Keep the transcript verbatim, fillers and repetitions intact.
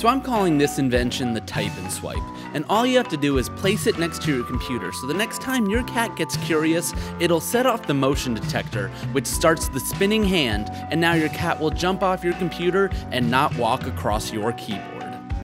So I'm calling this invention the Type and Swipe, and all you have to do is place it next to your computer so the next time your cat gets curious, it'll set off the motion detector, which starts the spinning hand, and now your cat will jump off your computer and not walk across your keyboard.